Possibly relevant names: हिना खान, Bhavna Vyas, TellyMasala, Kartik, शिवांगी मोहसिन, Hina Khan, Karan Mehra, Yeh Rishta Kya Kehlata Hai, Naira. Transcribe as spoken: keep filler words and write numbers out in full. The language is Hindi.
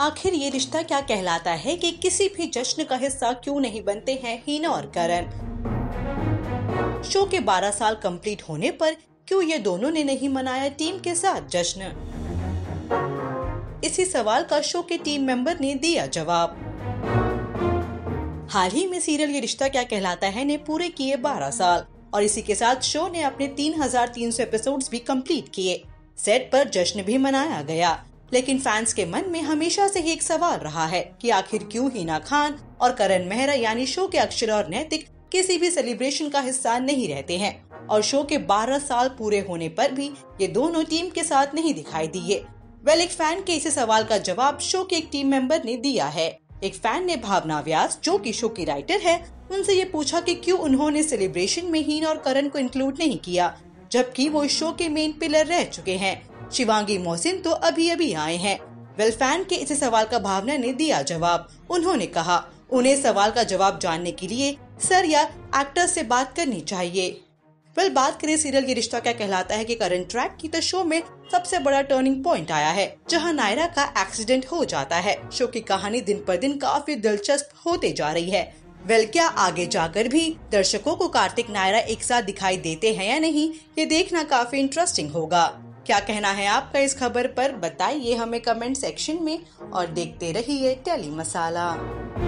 आखिर ये रिश्ता क्या कहलाता है कि किसी भी जश्न का हिस्सा क्यों नहीं बनते हैं हीना और करण। शो के बारह साल कंप्लीट होने पर क्यों ये दोनों ने नहीं मनाया टीम के साथ जश्न, इसी सवाल का शो के टीम मेंबर ने दिया जवाब। हाल ही में सीरियल ये रिश्ता क्या कहलाता है ने पूरे किए बारह साल और इसी के साथ शो ने अपने तीन हज़ार तीन सौ एपिसोड्स भी कंप्लीट किए। सेट पर जश्न भी मनाया गया, लेकिन फैंस के मन में हमेशा से ही एक सवाल रहा है कि आखिर क्यों हिना खान और करण मेहरा यानी शो के अक्षर और नैतिक किसी भी सेलिब्रेशन का हिस्सा नहीं रहते हैं और शो के बारह साल पूरे होने पर भी ये दोनों टीम के साथ नहीं दिखाई दिए। वेल, एक फैन के इस सवाल का जवाब शो के एक टीम मेंबर ने दिया है। एक फैन ने भावना व्यास, जो कि शो की राइटर है, उनसे ये पूछा कि क्यों उन्होंने सेलिब्रेशन में हीना और करण को इंक्लूड नहीं किया, जबकि वो शो के मेन पिलर रह चुके हैं। शिवांगी मोहसिन तो अभी अभी आए हैं। वेल, फैन के इस सवाल का भावना ने दिया जवाब। उन्होंने कहा उन्हें सवाल का जवाब जानने के लिए सर या एक्टर से बात करनी चाहिए। वेल, बात करें सीरियल ये रिश्ता क्या कहलाता है कि करंट ट्रैक की, तो शो में सबसे बड़ा टर्निंग पॉइंट आया है जहां नायरा का एक्सीडेंट हो जाता है। शो की कहानी दिन पर दिन काफी दिलचस्प होते जा रही है। वेल, क्या आगे जाकर भी दर्शकों को कार्तिक नायरा एक साथ दिखाई देते हैं या नहीं, ये देखना काफी इंटरेस्टिंग होगा। क्या कहना है आपका इस खबर पर, बताइए हमें कमेंट सेक्शन में और देखते रहिए टेली मसाला।